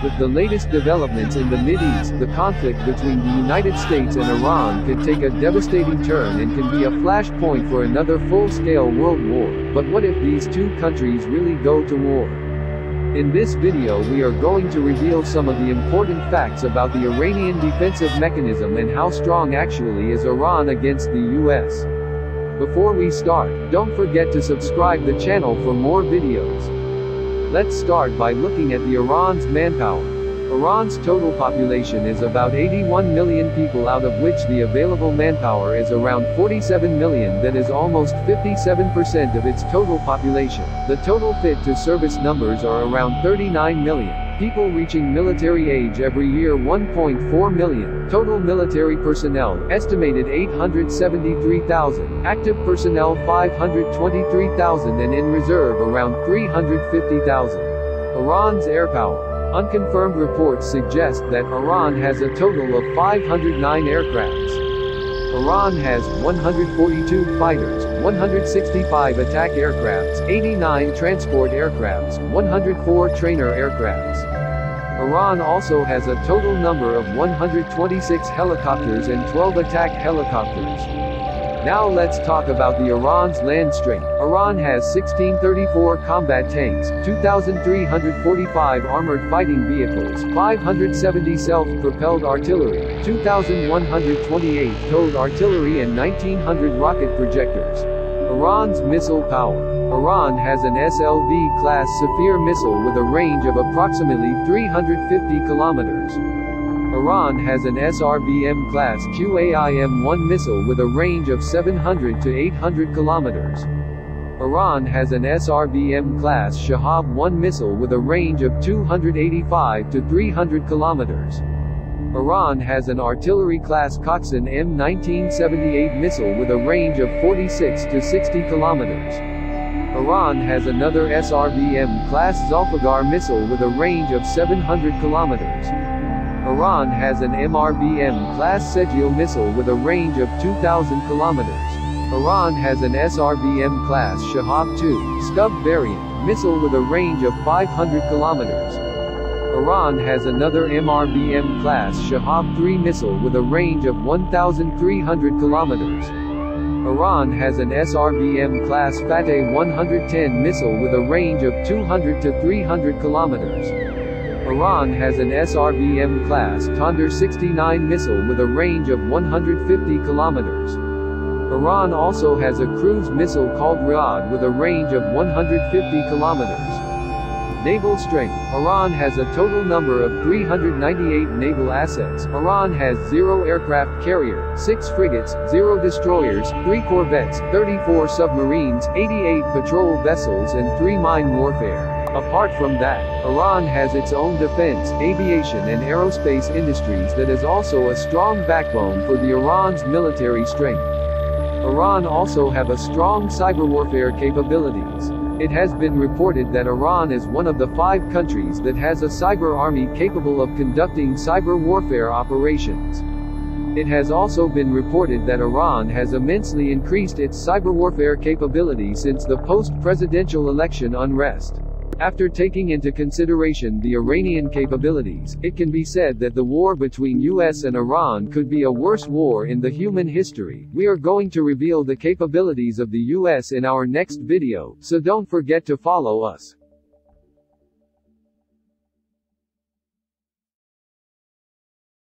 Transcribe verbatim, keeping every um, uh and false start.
With the latest developments in the Mideast, the conflict between the United States and Iran could take a devastating turn and can be a flashpoint for another full-scale world war. But what if these two countries really go to war? In this video we are going to reveal some of the important facts about the Iranian defensive mechanism and how strong actually is Iran against the U S. Before we start, don't forget to subscribe the channel for more videos. Let's start by looking at the Iran's manpower. Iran's total population is about eighty-one million people, out of which the available manpower is around forty-seven million, that is almost fifty-seven percent of its total population. The total fit-to-service numbers are around thirty-nine million. People reaching military age every year one point four million. Total military personnel, estimated eight hundred seventy-three thousand. Active personnel five hundred twenty-three thousand and in reserve around three hundred fifty thousand. Iran's airpower. Unconfirmed reports suggest that Iran has a total of five hundred nine aircrafts. Iran has one hundred forty-two fighters, one hundred sixty-five attack aircrafts, eighty-nine transport aircrafts, one hundred four trainer aircrafts. Iran also has a total number of one hundred twenty-six helicopters and twelve attack helicopters. Now let's talk about the Iran's land strength. Iran has one thousand six hundred thirty-four combat tanks, two thousand three hundred forty-five armored fighting vehicles, five hundred seventy self-propelled artillery, two thousand one hundred twenty-eight towed artillery and nineteen hundred rocket projectors. Iran's missile power. Iran has an S L V-class Safir missile with a range of approximately three hundred fifty kilometers. Iran has an S R B M-class Q A I M one missile with a range of seven hundred to eight hundred kilometers. Iran has an S R B M-class Shahab one missile with a range of two hundred eighty-five to three hundred kilometers. Iran has an artillery-class Kotsin M nineteen seventy-eight missile with a range of forty-six to sixty kilometers. Iran has another S R B M-class Zolfaghar missile with a range of seven hundred kilometers. Iran has an M R B M-class Sejil missile with a range of two thousand kilometers. Iran has an S R B M-class Shahab two, Scud variant, missile with a range of five hundred kilometers. Iran has another M R B M-class Shahab three missile with a range of one thousand three hundred kilometers. Iran has an S R B M-class Fateh one ten missile with a range of two hundred to three hundred kilometers. Iran has an S R B M-class Tondar sixty-nine missile with a range of one hundred fifty kilometers. Iran also has a cruise missile called Raad with a range of one hundred fifty kilometers. Naval strength. Iran has a total number of three hundred ninety-eight naval assets. Iran has zero aircraft carrier, six frigates, zero destroyers, three corvettes, thirty-four submarines, eighty-eight patrol vessels and three mine warfare. Apart from that, Iran has its own defense, aviation and aerospace industries that is also a strong backbone for the Iran's military strength. Iran also have a strong cyber warfare capabilities. It has been reported that Iran is one of the five countries that has a cyber army capable of conducting cyber warfare operations. It has also been reported that Iran has immensely increased its cyber warfare capability since the post-presidential election unrest. After taking into consideration the Iranian capabilities, it can be said that the war between U S and Iran could be a worse war in the human history. We are going to reveal the capabilities of the U S in our next video, so don't forget to follow us.